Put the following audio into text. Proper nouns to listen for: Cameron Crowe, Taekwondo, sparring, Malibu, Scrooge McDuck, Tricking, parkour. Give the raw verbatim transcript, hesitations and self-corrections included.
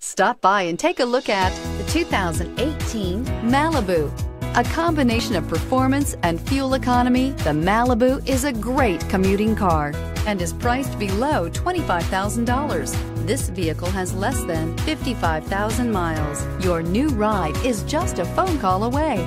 Stop by and take a look at the two thousand eighteen Malibu. A combination of performance and fuel economy, the Malibu is a great commuting car and is priced below twenty-five thousand dollars. This vehicle has less than fifty-five thousand miles. Your new ride is just a phone call away.